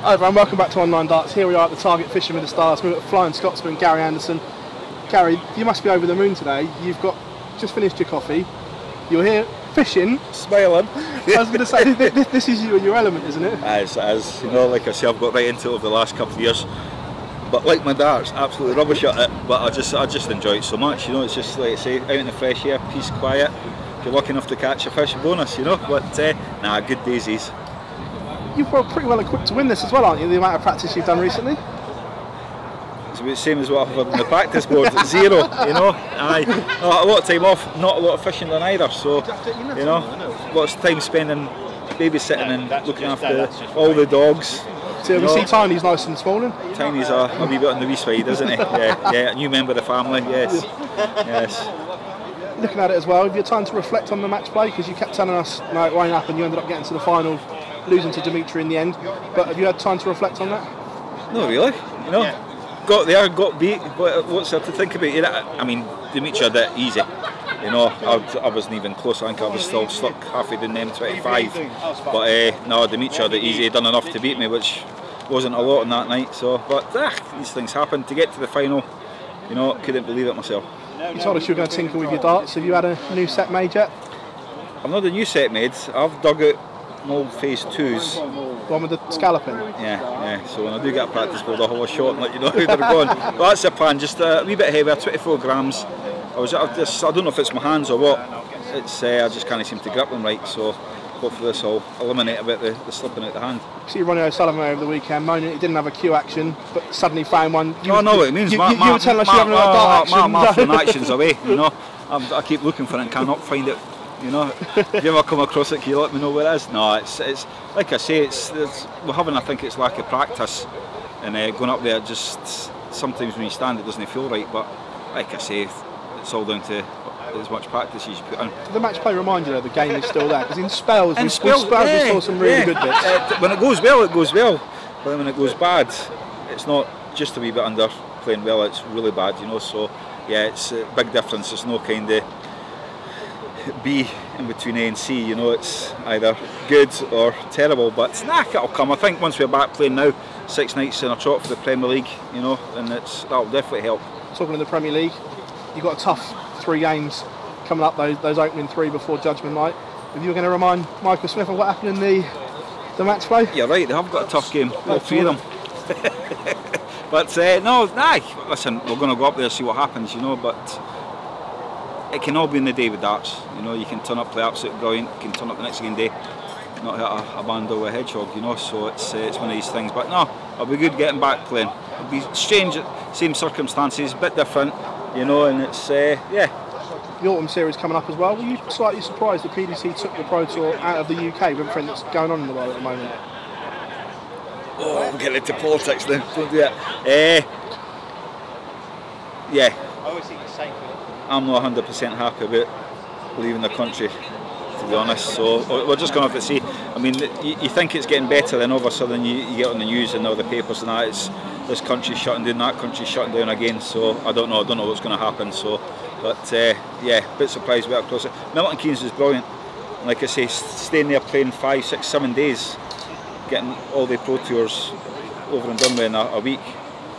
Hi everyone, welcome back to Online Darts. Here we are at the Target Fishing with the Stars. We're at Flying Scotsman, Gary Anderson. Gary, you must be over the moon today. You've just finished your coffee. You're here fishing. Smiling. I was going to say, this is you and your element, isn't it? As you know, like I say, I've got right into it over the last couple of years. But like my darts, absolutely rubbish at it, but I just enjoy it so much. You know, it's just like I say, out in the fresh air, peace, quiet. If you're lucky enough to catch a fish, bonus, you know. But nah, good daisies. You're pretty well equipped to win this as well, aren't you? The amount of practice you've done recently. It's the same as what I've had on the practice board. Zero, you know. Not a lot of time off, not a lot of fishing done either. So you know, lots of time spending babysitting and looking after all the dogs. So we see Tiny's nice and small. Tiny's a wee bit on the wee side, isn't he? Yeah, a new member of the family. Yes, yes. Looking at it as well, have you had time to reflect on the match play? Because you kept telling us, no, it won't happen. You ended up getting to the final, losing to Dimitri in the end. But have you had time to reflect on that? No, really. You know, got there, got beat. What's there to think about? I mean, Dimitri did it easy. You know, I wasn't even close. I think I was still stuck halfway down the M25. But no, Dimitri did it easy. He done enough to beat me, which wasn't a lot on that night. So, but these things happen. To get to the final, you know, couldn't believe it myself. You told us you were going to tinker with your darts. Have you had a new set made yet? I've not a new set made. I've dug out my old phase 2s. The one with the scalloping? Yeah. So when I do get a practice board, I'll have a shot and let you know how they're going. But that's the plan, just a wee bit heavier, 24 grams. I don't know if it's my hands or what. It's I just can't seem to grip them right, so hopefully this will eliminate a bit the slipping out the hand. See Ronnie O'Sullivan over the weekend moaning he didn't have a cue action, but suddenly found one. I know what it means. You were telling us you haven't had a dart action. My action's away, you know. I keep looking for it and cannot find it, you know. If you ever come across it, can you let me know where it is? No, it's like I say, we're having, I think it's lack of practice, and going up there, just sometimes when you stand it doesn't feel right, but like I say, it's all down to as much practice as you put in. The match play reminder though, the game is still there, because in spells we saw some really good bits. When it goes well, it goes well, but when it goes bad, it's not just a wee bit under playing well, it's really bad, you know. So yeah, it's a big difference. There's no kind of B in between A and C, you know. It's either good or terrible, but nah, it'll come. I think once we're back playing now, 6 nights in a trot for the Premier League, you know, and that'll definitely help. Talking of the Premier League, you've got a tough 3 games coming up, those opening 3 before Judgment Night. If you were going to remind Michael Smith of what happened in the match play? Yeah, right, they have got a tough game, all 3 of them. But listen, we're going to go up there and see what happens, you know, but it can all be in the day with darts, you know. You can turn up, play absolutely brilliant, you can turn up the next game day, not hit a bando or a hedgehog, you know, so it's one of these things. But no, it'll be good getting back playing. It'll be strange, same circumstances, a bit different, you know, and it's, yeah. The Autumn Series coming up as well. Were you slightly surprised that PDC took the Pro Tour out of the UK with everything that's going on in the world at the moment? Oh, I'm getting into politics now, don't do that. Yeah. I always think it's safe. I'm not 100% happy about leaving the country, to be honest, so we're just going to have to see. I mean, you think it's getting better, then all of a sudden you get on the news and all the papers and that, it's this country's shutting down, that country's shutting down again, so I don't know what's going to happen, so, but yeah, a bit surprised about across it. Milton Keynes was brilliant, and like I say, staying there playing 5, 6, 7 days, getting all the Pro Tours over and done with in a week.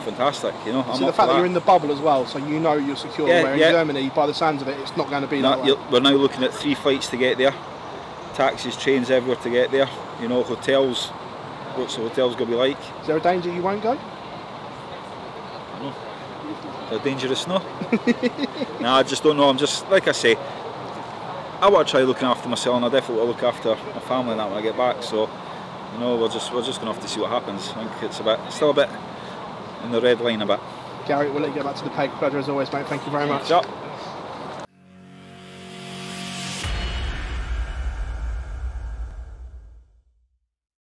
Fantastic, you know. So the fact that you're in the bubble as well, so you know you're secure. Yeah, where in Germany, by the sounds of it, it's not going to be like that. We're now looking at 3 flights to get there, taxis, trains everywhere to get there. You know, hotels. What's the hotels going to be like? Is there a danger you won't go? I don't know. They're dangerous, no? Nah, I just don't know. I'm just, like I say, I want to try looking after myself, and I definitely want to look after my family and that when I get back. So, you know, we're just going to have to see what happens. I think it's still a bit in the red line a bit. Gary, we'll let you get back to the peg. Pleasure as always, mate. Thank you very much. Yep.